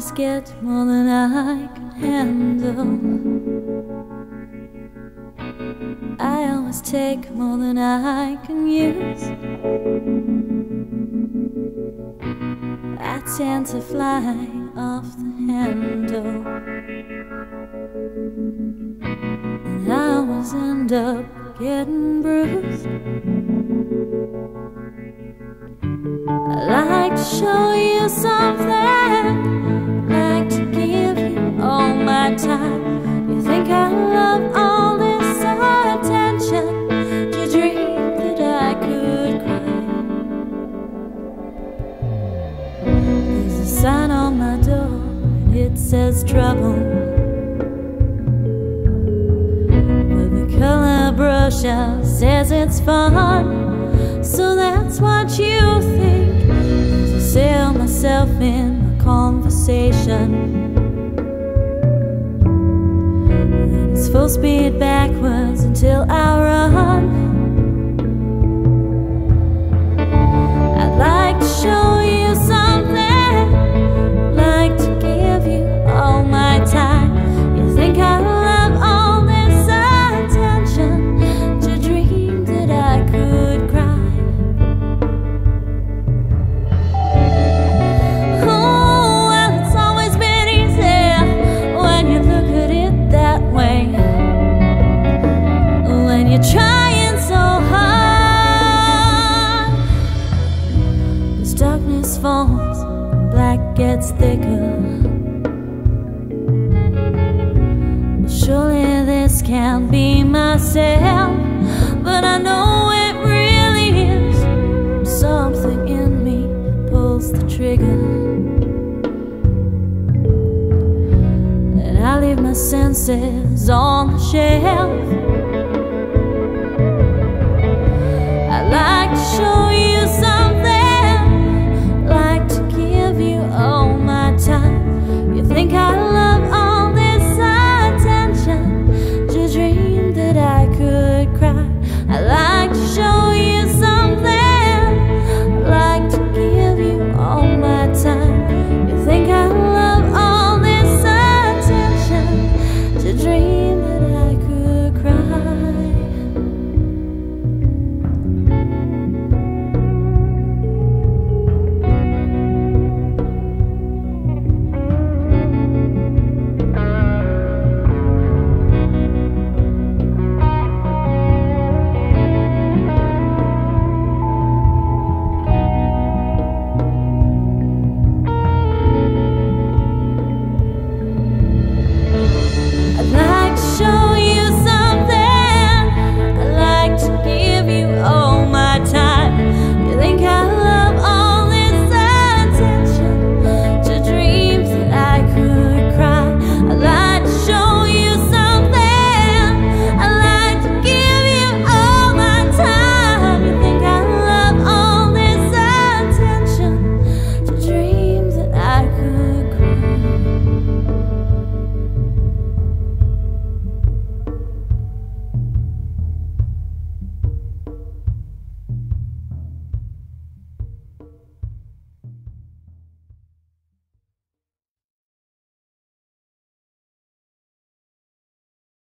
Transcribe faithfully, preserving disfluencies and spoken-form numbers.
promise get more than I can handle. I always take more than I can use. I tend to fly off the handle, and I always end up getting bruised. I like to show you something, I like to give you all my time. You think I love all this attention? Did you dream that I could cry? There's a sign on my door and it says trouble, with a color brush out says it's fun. So that's what you think. Sail myself in a conversation, then it's full speed backwards until I run. I'd like to show you something, I'd like to give you all my time. You think I love all this attention? To dream that I could cry. Trying so hard, as darkness falls, black gets thicker. Well, surely this can't be myself, but I know it really is. Something in me pulls the trigger, and I leave my senses on the shelf. Show you.